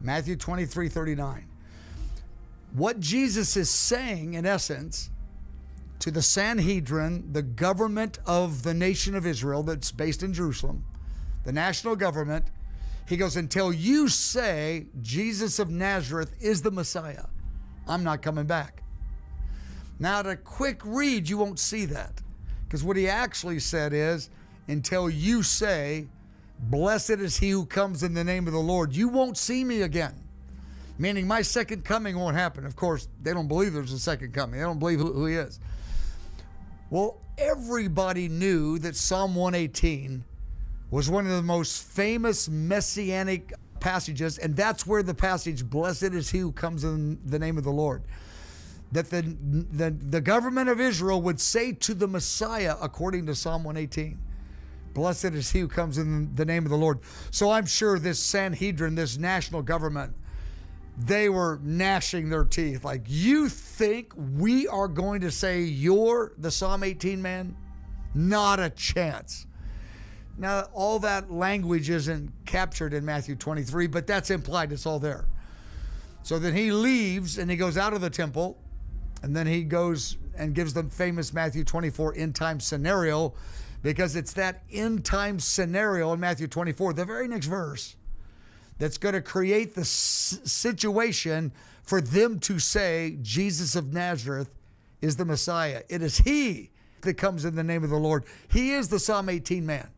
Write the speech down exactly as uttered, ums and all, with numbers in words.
Matthew twenty-three thirty-nine. What Jesus is saying, in essence, to the Sanhedrin, the government of the nation of Israel that's based in Jerusalem, the national government, he goes, until you say Jesus of Nazareth is the Messiah, I'm not coming back. Now, at a quick read, you won't see that, because what he actually said is, until you say, blessed is he who comes in the name of the Lord, you won't see me again. Meaning my second coming won't happen. Of course, they don't believe there's a second coming. They don't believe who, who he is. Well, everybody knew that Psalm one eighteen was one of the most famous messianic passages, and that's where the passage, blessed is he who comes in the name of the Lord, that the, the, the government of Israel would say to the Messiah, according to Psalm one eighteen. Blessed is he who comes in the name of the Lord. So I'm sure this Sanhedrin, this national government, they were gnashing their teeth. Like, you think we are going to say you're the Psalm eighteen man? Not a chance. Now, all that language isn't captured in Matthew twenty-three, but that's implied. It's all there. So then he leaves and he goes out of the temple, and then he goes and gives them famous Matthew twenty-four end time scenario, because it's that end time scenario in Matthew twenty-four, the very next verse, that's going to create the situation for them to say Jesus of Nazareth is the Messiah. It is he that comes in the name of the Lord. He is the Psalm eighteen man.